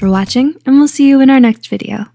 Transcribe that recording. for watching, and we'll see you in our next video.